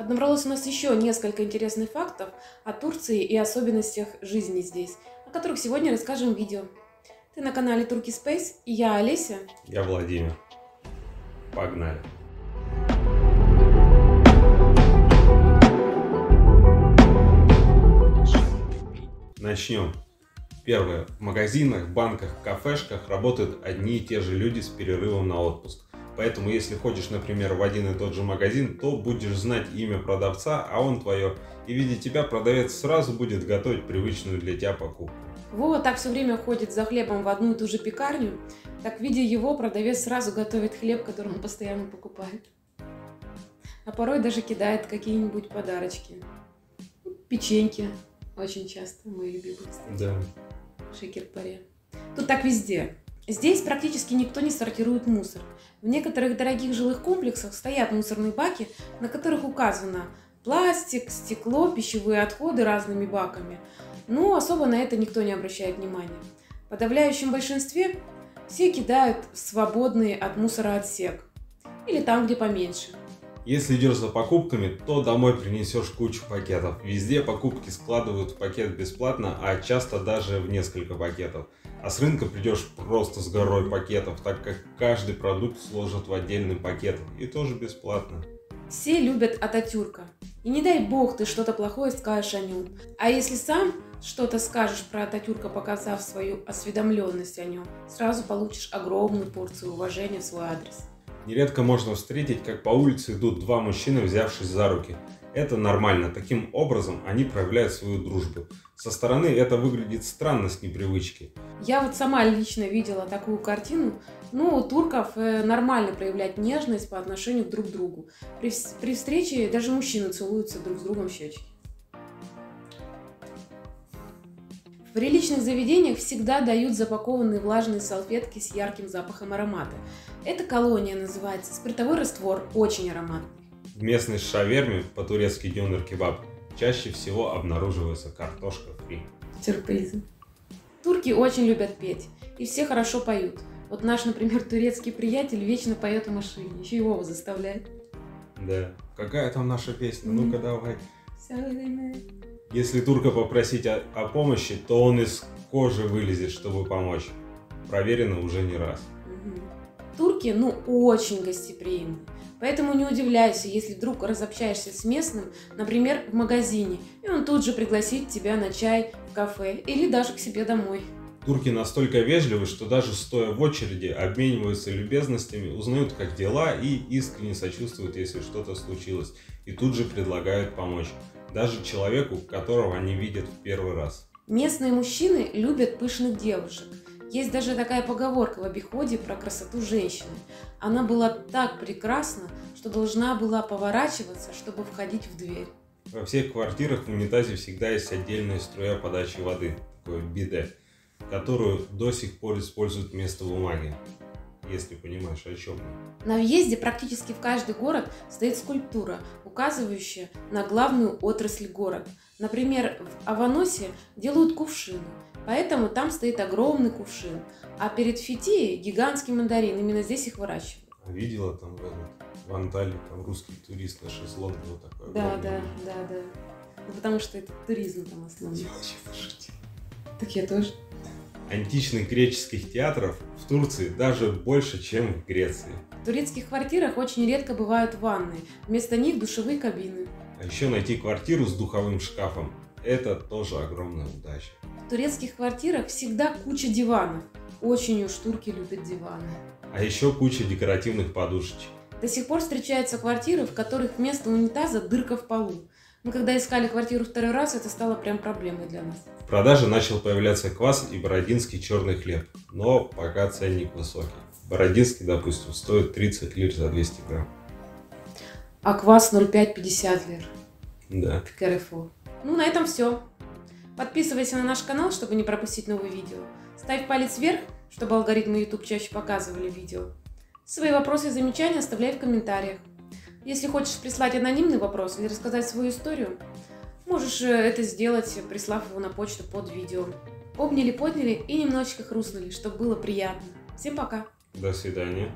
Поднабралось у нас еще несколько интересных фактов о Турции и особенностях жизни здесь, о которых сегодня расскажем в видео. Ты на канале World Space, и я Олеся. Я Владимир. Погнали! Начнем. Первое. В магазинах, банках, кафешках работают одни и те же люди с перерывом на отпуск. Поэтому, если ходишь, например, в один и тот же магазин, то будешь знать имя продавца, а он твое. И видя тебя, продавец сразу будет готовить привычную для тебя покупку. Вова так все время ходит за хлебом в одну и ту же пекарню. Так, видя его, продавец сразу готовит хлеб, который он постоянно покупает. А порой даже кидает какие-нибудь подарочки. Печеньки. Очень часто мои любимые, кстати. Да. Шекер-паре. Тут так везде. Здесь практически никто не сортирует мусор. В некоторых дорогих жилых комплексах стоят мусорные баки, на которых указано пластик, стекло, пищевые отходы разными баками. Но особо на это никто не обращает внимания. В подавляющем большинстве все кидают в свободный от мусора отсек. Или там, где поменьше. Если идешь за покупками, то домой принесешь кучу пакетов. Везде покупки складывают в пакет бесплатно, а часто даже в несколько пакетов. А с рынка придешь просто с горой пакетов, так как каждый продукт сложат в отдельный пакет и тоже бесплатно. Все любят Ататюрка. И не дай бог ты что-то плохое скажешь о нем. А если сам что-то скажешь про Ататюрка, показав свою осведомленность о нем, сразу получишь огромную порцию уважения в свой адрес. Нередко можно встретить, как по улице идут два мужчины, взявшись за руки. Это нормально, таким образом они проявляют свою дружбу. Со стороны это выглядит странно с непривычки. Я вот сама лично видела такую картину. Ну, у турков нормально проявлять нежность по отношению друг к другу. При встрече даже мужчины целуются друг с другом в щечки. В приличных заведениях всегда дают запакованные влажные салфетки с ярким запахом аромата. Эта колония называется спиртовой раствор, очень ароматный. В местной шаверме, по-турецки Дюнер Кебаб, чаще всего обнаруживается картошка фри. Сюрпризы. Турки очень любят петь, и все хорошо поют. Вот наш, например, турецкий приятель вечно поет в машине, еще его заставляет. Да, какая там наша песня, ну-ка давай. Если турка попросить о помощи, то он из кожи вылезет, чтобы помочь. Проверено уже не раз. Турки, ну, очень гостеприимны. Поэтому не удивляйся, если вдруг разобщаешься с местным, например, в магазине, и он тут же пригласит тебя на чай, в кафе или даже к себе домой. Турки настолько вежливы, что даже стоя в очереди, обмениваются любезностями, узнают, как дела, и искренне сочувствуют, если что-то случилось, и тут же предлагают помочь. Даже человеку, которого они видят в первый раз. Местные мужчины любят пышных девушек. Есть даже такая поговорка в обиходе про красоту женщины. Она была так прекрасна, что должна была поворачиваться, чтобы входить в дверь. Во всех квартирах в унитазе всегда есть отдельная струя подачи воды, такое биде, которую до сих пор используют вместо бумаги. Если понимаешь, о чем мы. На въезде практически в каждый город стоит скульптура, указывающая на главную отрасль города. Например, в Аваносе делают кувшины, поэтому там стоит огромный кувшин. А перед Фитией гигантский мандарин, именно здесь их выращивают. Видела там в Анталии, там русский турист на шезлонге вот такой. Да. Ну, потому что это туризм там основной. Так я тоже. Античных греческих театров в Турции даже больше, чем в Греции. В турецких квартирах очень редко бывают ванны, вместо них душевые кабины. А еще найти квартиру с духовым шкафом – это тоже огромная удача. В турецких квартирах всегда куча диванов. Очень уж турки любят диваны. А еще куча декоративных подушечек. До сих пор встречаются квартиры, в которых вместо унитаза дырка в полу. Мы когда искали квартиру второй раз, это стало прям проблемой для нас. В продаже начал появляться квас и бородинский черный хлеб, но пока ценник высокий. Бородинский, допустим, стоит 30 лир за 200 грамм. А квас 0,5-50 лир. Да. КРФО. Ну, на этом все. Подписывайся на наш канал, чтобы не пропустить новые видео. Ставь палец вверх, чтобы алгоритмы YouTube чаще показывали видео. Свои вопросы и замечания оставляй в комментариях. Если хочешь прислать анонимный вопрос или рассказать свою историю, можешь это сделать, прислав его на почту под видео. Обняли, подняли и немножечко хрустнули, чтобы было приятно. Всем пока! До свидания!